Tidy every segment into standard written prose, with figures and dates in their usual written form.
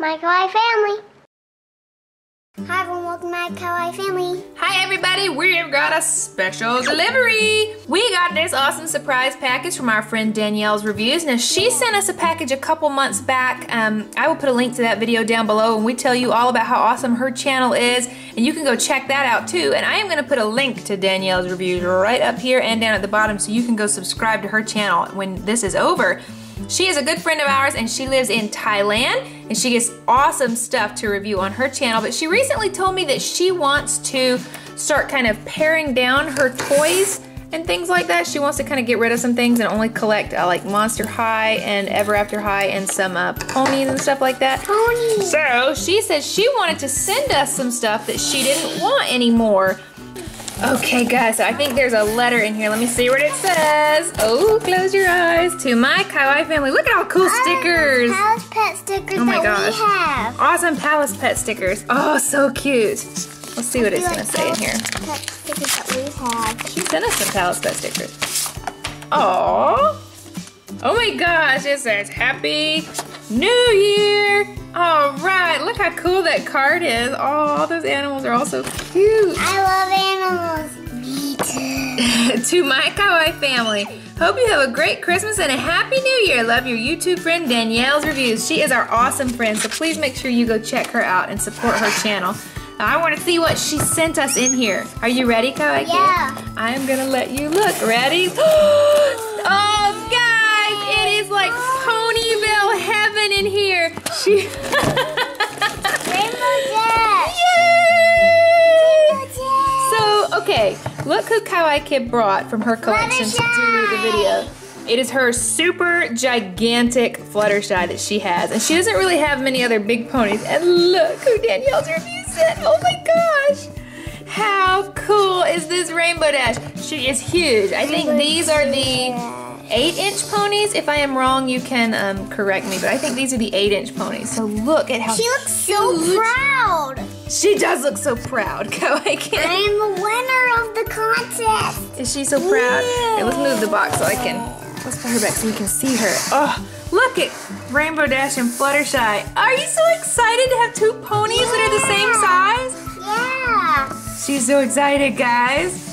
My Kawaii Family. Hi everyone, welcome to My Kawaii Family. Hi everybody, we've got a special delivery. We got this awesome surprise package from our friend Danielle's Reviews. Now she sent us a package a couple months back. I will put a link to that video down below and we tell you all about how awesome her channel is. And you can go check that out too. And I am gonna put a link to Danielle's Reviews right up here and down at the bottom so you can go subscribe to her channel when this is over. She is a good friend of ours and she lives in Thailand and she gets awesome stuff to review on her channel, but she recently told me that she wants to start kind of paring down her toys and things like that. She wants to kind of get rid of some things and only collect like Monster High and Ever After High and some ponies and stuff like that. Ponies! So she said she wanted to send us some stuff that she didn't want anymore. Okay guys, so I think there's a letter in here. Let me see what it says. Oh, close your eyes. To My Kawaii Family. Look at all cool stickers. Palace Pet stickers we have. Awesome Palace Pet stickers. Oh, so cute. Let's see what it's gonna say in here. Pet stickers that we have. She sent us some Palace Pet stickers. Aww. Oh my gosh, it says Happy New Year. All right, look how cool that card is. Oh, all those animals are all so cute. I love animals. Me too. To My Kawaii Family. Hope you have a great Christmas and a happy new year. Love your YouTube friend, Danielle's Reviews. She is our awesome friend, so please make sure you go check her out and support her channel. I want to see what she sent us in here. Are you ready, Kawaii? Yeah. I'm going to let you look. Ready? Oh, guys, it is like Ponyville heaven in here. Rainbow Dash! Yay! Rainbow Dash! So, okay, look who Kawaii Kid brought from her collection to do the video. It is her super gigantic Fluttershy that she has, and she doesn't really have many other big ponies. And look who Danielle's Review sent! Oh my gosh! How cool is this Rainbow Dash? She is huge. I think these are the 8-inch ponies. If I am wrong, you can correct me, but I think these are the 8-inch ponies. So look at how she looks so proud. She does look so proud. I'm the winner of the contest. Is she so proud? Yeah. Here, let's move the box so I can. Let's put her back so we can see her. Oh, look at Rainbow Dash and Fluttershy. Are you so excited to have two ponies that are the same size? Yeah. She's so excited, guys.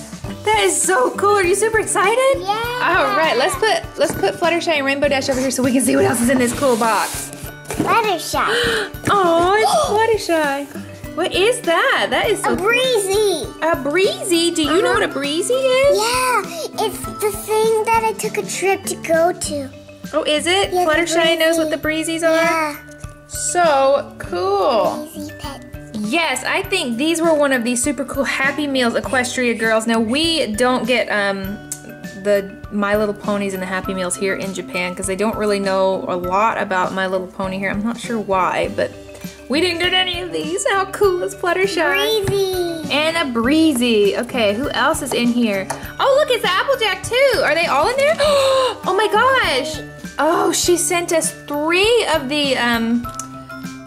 That is so cool. Are you super excited? Yeah. All right, let's put Fluttershy and Rainbow Dash over here so we can see what else is in this cool box. Fluttershy. Oh, it's Fluttershy. What is that? That is so a breezy. Cool. A breezy? Do you know what a breezy is? Yeah, it's the thing that I took a trip to go to. Oh, is it? Yeah, Fluttershy knows what the breezies are? Yeah. So cool. Breezy pet. Yes, I think these were one of the super cool Happy Meals Equestria Girls. Now, we don't get the My Little Ponies and the Happy Meals here in Japan because they don't really know a lot about My Little Pony here. I'm not sure why, but we didn't get any of these. How cool is Fluttershy? Breezy. And a breezy. Okay, who else is in here? Oh, look, it's the Applejack, too. Are they all in there? Oh, my gosh. Oh, she sent us 3 of the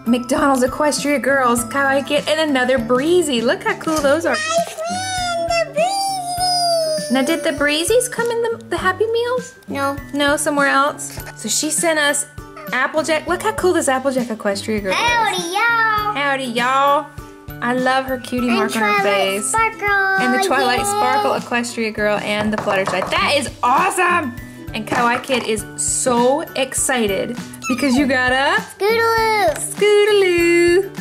McDonald's Equestria Girls, Kawaii Kid, and another breezy. Look how cool those are. My friend, the breezy! Now, did the breezies come in the Happy Meals? No. No, somewhere else? So she sent us Applejack. Look how cool this Applejack Equestria Girl is. Howdy, y'all! Howdy, y'all. I love her cutie mark on her face. Sparkle. And the Twilight Sparkle Equestria Girl and the Fluttershy. That is awesome! And Kawaii Kid is so excited because you got a Scootaloo. Scootaloo.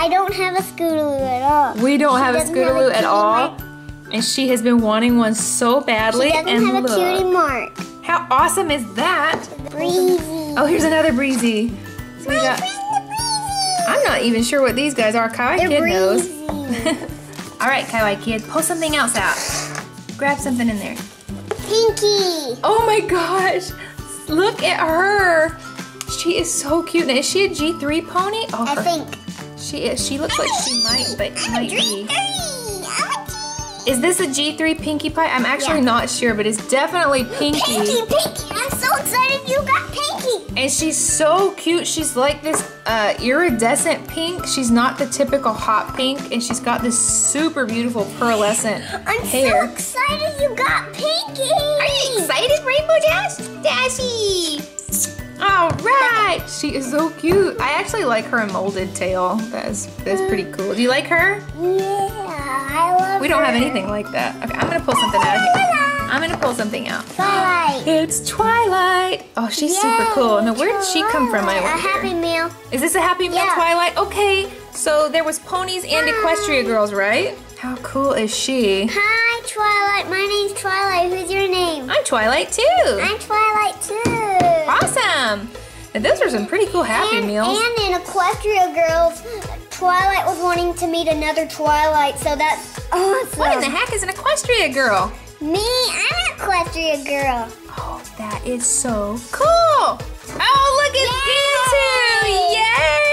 I don't have a Scootaloo at all. We don't have a Scootaloo at all. And she has been wanting one so badly. She doesn't have a cutie mark. How awesome is that? Breezy. Oh, here's another breezy. So we got, I'm not even sure what these guys are. Kawaii Kid knows. All right, Kawaii Kid, pull something else out. Grab something in there. Pinkie. Oh my gosh. Look at her. She is so cute. Now, is she a G3 pony? Oh, I think. She is. She looks like she might, but might be. Is this a G3 Pinkie Pie? I'm actually not sure, but it's definitely Pinkie. Pinkie, Pinkie. I'm so excited you got Pinkie. And she's so cute. She's like this iridescent pink. She's not the typical hot pink, and she's got this super beautiful pearlescent hair. I'm so excited you got Pinkie. Are you excited, Rainbow Dash? Dashie. All right, she is so cute. I actually like her molded tail. That's pretty cool. Do you like her? Yeah, I love her. We don't have anything like that. Okay, I'm gonna pull something out of here. I'm gonna pull something out. Twilight. It's Twilight. Oh, she's super cool. Now, where did she come from? I wonder. A Happy Meal. Is this a Happy Meal Twilight? Okay. So there was ponies and Equestria Girls, right? How cool is she? Hi, Twilight. My name's Twilight. Who's your name? I'm Twilight too. I'm Twilight too. Awesome. Now, those are some pretty cool Happy Meals. And in Equestria Girls, Twilight was wanting to meet another Twilight, so that's awesome. What in the heck is an Equestria Girl? Me, I'm an Equestria Girl. Oh, that is so cool. Oh, look at you two. Yay!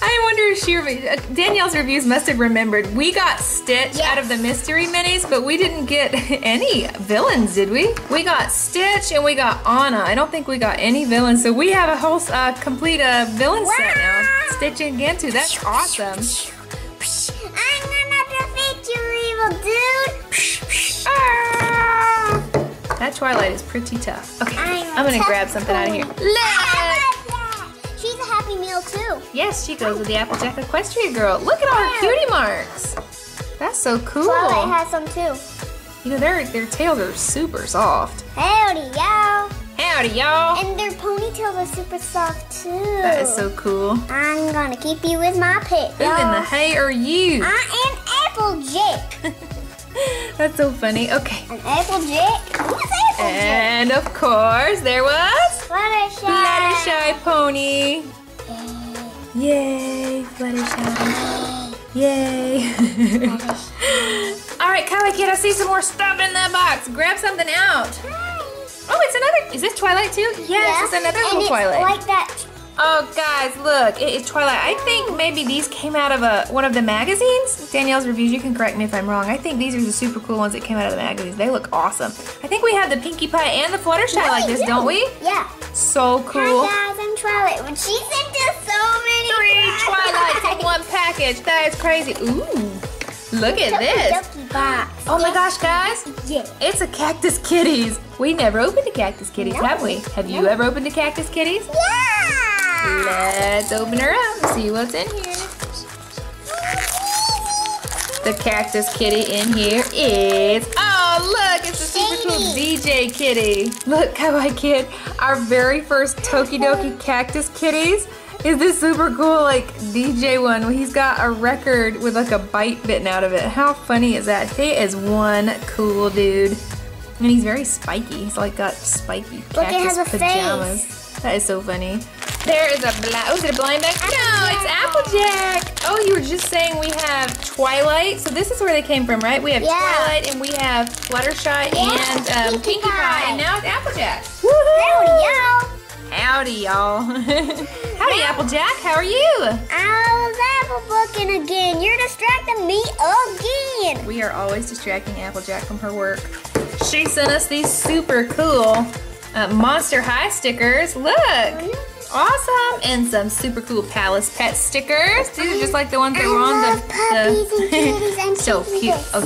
I wonder if she, Danielle's Reviews must have remembered. We got Stitch out of the Mystery Minis, but we didn't get any villains, did we? We got Stitch and we got Anna. I don't think we got any villains, so we have a whole complete villain set now. Stitch and Gantu, that's awesome. I'm gonna defeat you, evil dude. Ah! That Twilight is pretty tough. Okay, I'm gonna grab something out of here. Look! She's a Happy Meal too. Yes, she goes with the Applejack Equestria Girl. Look at all her cutie marks. That's so cool. Twilight has some too. You know, their tails are super soft. Howdy, y'all. Howdy, y'all. And their ponytails are super soft too. That is so cool. I'm gonna keep you with my pet. Who in the hay are you? I am Applejack. That's so funny. Okay. An Applejack. What's Applejack? And of course, there was Fluttershy pony. Yay, Fluttershy! Yay! Fluttershy. All right, Kawaii Kid, I see some more stuff in that box. Grab something out. Hi. Oh, it's another. Is this Twilight too? Yes, it's another little Twilight. Like that. Oh, guys, look, it is Twilight. I think maybe these came out of one of the magazines. Danielle's Reviews, you can correct me if I'm wrong. I think these are the super cool ones that came out of the magazines. They look awesome. I think we have the Pinkie Pie and the Fluttershy like this, don't we? Yeah. So cool. Hi, guys, I'm Twilight. When she sent us so many Twilights in one package. That is crazy. Ooh, look at this. Box. Oh my gosh, guys. Yeah. It's a Cactus Kitties. We never opened a Cactus Kitties, have we? Have you ever opened a Cactus Kitties? Yeah. Let's open her up and see what's in here. The Cactus Kitty in here is, oh look, it's a super cool DJ Kitty. Look, Kawaii Kid, our very first Tokidoki Cactus Kitties is this super cool like DJ one. He's got a record with like a bite bitten out of it. How funny is that? He is one cool dude. And he's very spiky. He's like got spiky cactus pajamas. Face. That is so funny. There is a black, is it a blind bag? No, it's Applejack. Oh, you were just saying we have Twilight. So this is where they came from, right? We have Twilight and we have Fluttershy and Pinkie Pie. And now it's Applejack. Woohoo! Howdy, y'all. Howdy, Applejack. How are you? I was Applebooking again. You're distracting me again. We are always distracting Applejack from her work. She sent us these super cool Monster High stickers. Look. Awesome, and some super cool Palace Pet stickers. These are just like the ones that were on the so cute. Oh,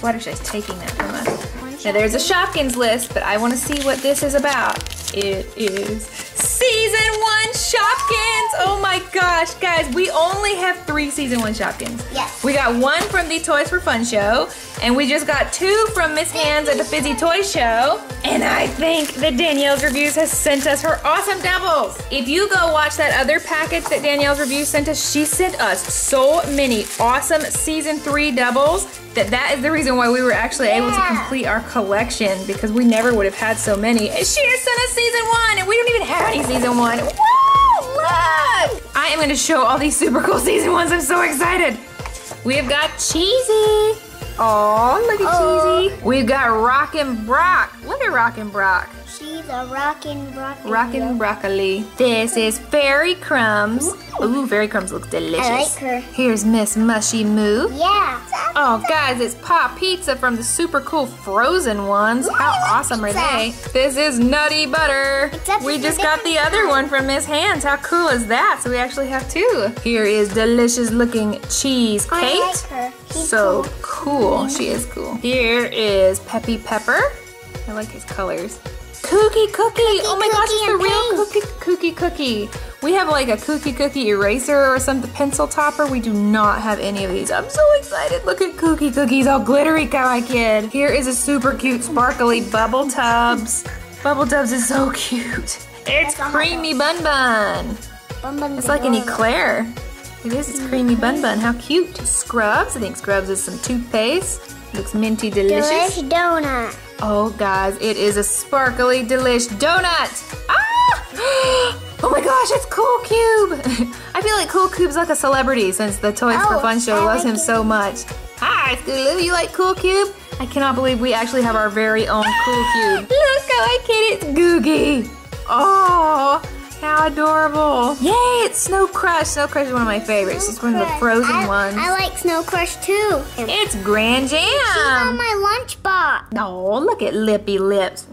Fluttershy's taking that from us. Now there's a Shopkins list, but I want to see what this is about. It is Season 1 Shopkins. Oh my gosh, guys, we only have 3 Season 1 Shopkins. Yes. We got 1 from the Toys for Fun show, and we just got 2 from Miss Hands at the Fizzy Toy Show. And I think that Danielle's Reviews has sent us her awesome doubles. If you go watch that other package that Danielle's Reviews sent us, she sent us so many awesome Season 3 doubles. That is the reason why we were actually able to complete our collection, because we never would have had so many. And she has sent us Season 1, and we don't even have any Season 1. Woo! Look! I am gonna show all these super cool Season 1s. I'm so excited. We've got Cheesy. Aw, look at Cheesy. We've got Rockin' Brock. Look at Rockin' Brock. She's a Rockin' Broccoli. Rockin' Broccoli. This is Fairy Crumbs. Ooh, Fairy Crumbs looks delicious. I like her. Here's Miss Mushy Moo. Yeah. Oh, guys, it's Pop Pizza from the super cool Frozen ones. How awesome are they? This is Nutty Butter. We just got the other one from Miss Hands. How cool is that? So we actually have 2. Here is delicious looking Cheese Kate. I like her. She's so cool. She is cool. Here is Peppy Pepper. I like his colors. Cookie! Oh my gosh, it's a real cookie. We have like a cookie eraser or some pencil topper. We do not have any of these. I'm so excited. Look at cookies, all glittery, kawaii kid. Here is a super cute sparkly Bubble Tubs. Bubble Tubs is so cute. It's creamy bun bun. It's like an eclair. It is, it's creamy bun bun. How cute. Scrubs, I think Scrubs is some toothpaste. Looks minty delicious. Delish donut. Oh guys, it is a sparkly delish donut. Ah! Oh my gosh, it's Cool Cube. I feel like Cool Cube's like a celebrity since the Toys for Fun show loves him so much. Hi, Scootaloo, you like Cool Cube? I cannot believe we actually have our very own Cool Cube. Look, I like it, it's Googie. Oh, how adorable. Yay, it's Snow Crush. Snow Crush is one of my favorites. It's one of the frozen ones. I like Snow Crush too. It's Grand Jam. She's on my lunchbox. Oh, look at Lippy Lips.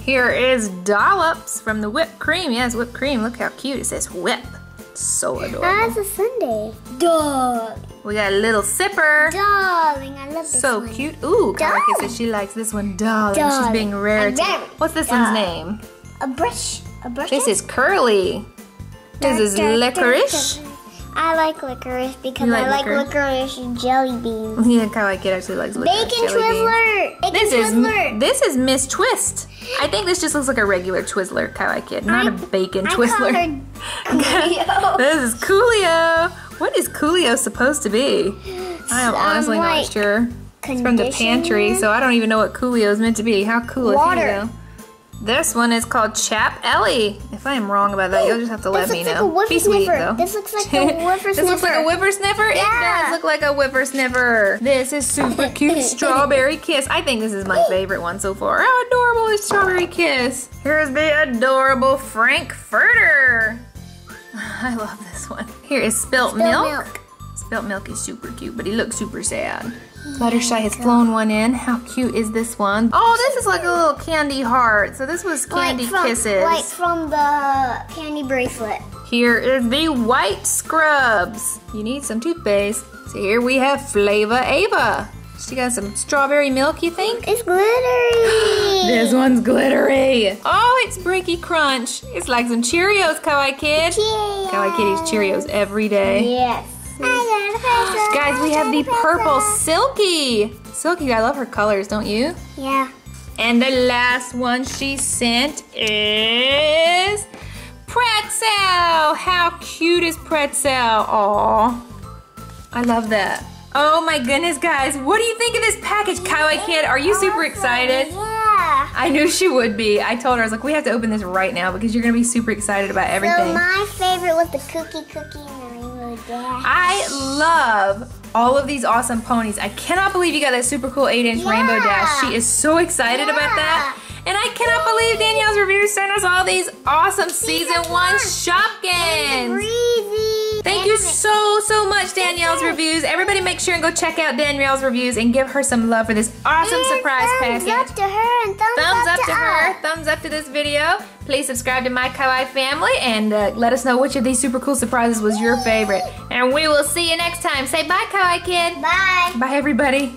Here is Dollops from the whipped cream. Yes, whipped cream. Look how cute it says whip. So adorable. That's a sundae. Dog. We got a little sipper. Darling, I love this one. So cute. Ooh, Karaki says she likes this one. Darling. She's being rare. What's this one's name? A brush. A brush. This is Curly. This is Licorice. I like Licorice because I like licorice and jelly beans. Yeah, Kawaii Kid actually likes licorice. Bacon Twizzler. This is Miss Twist. I think this just looks like a regular Twizzler, Kawaii Kid, not a bacon Twizzler. I call her Coolio. This is Coolio. What is Coolio supposed to be? I am honestly not sure. It's from the pantry, so I don't even know what Coolio is meant to be. How cool is Coolio? This one is called Chap Ellie. If I am wrong about that, you'll just have to let me know. Be sweet, though. This looks like a whippersnipper. This looks like a whippersnipper? Yeah. It does look like a whippersnipper. This is super cute Strawberry Kiss. I think this is my favorite one so far. How adorable is Strawberry Kiss? Here's the adorable Frankfurter. I love this one. Here is Spilt Milk. Spilt Milk is super cute, but he looks super sad. Fluttershy has flown one in. How cute is this one? Oh, this is like a little candy heart. So this was Candy Kisses. Like from the candy bracelet. Here is the white Scrubs. You need some toothpaste. So here we have Flava Ava. She got some strawberry milk, you think? It's glittery. This one's glittery. Oh, it's Bricky Crunch. It's like some Cheerios, Kawaii Kid. Cheerios. Kawaii Kid eats Cheerios every day. Yes. Guys, we have the purple Silky. Silky, I love her colors, don't you? Yeah. And the last one she sent is Pretzel. How cute is Pretzel? Aw, I love that. Oh my goodness, guys. What do you think of this package, Kawaii Kid? Are you super excited? Yeah. I knew she would be. I told her, I was like, we have to open this right now because you're going to be super excited about everything. So my favorite was the cookie and the Rainbow Dash. I love all of these awesome ponies. I cannot believe you got that super cool 8-inch Rainbow Dash. She is so excited about that. And I cannot believe Danielle's Reviews sent us all these awesome Season 1 Shopkins. Thank you so much, Danielle's Reviews. Everybody make sure and go check out Danielle's Reviews and give her some love for this awesome surprise package. Thumbs up to her and thumbs up to her. Thumbs up to this video. Please subscribe to My Kawaii Family and let us know which of these super cool surprises was your favorite. And we will see you next time. Say bye, Kawaii Kid. Bye. Bye, everybody.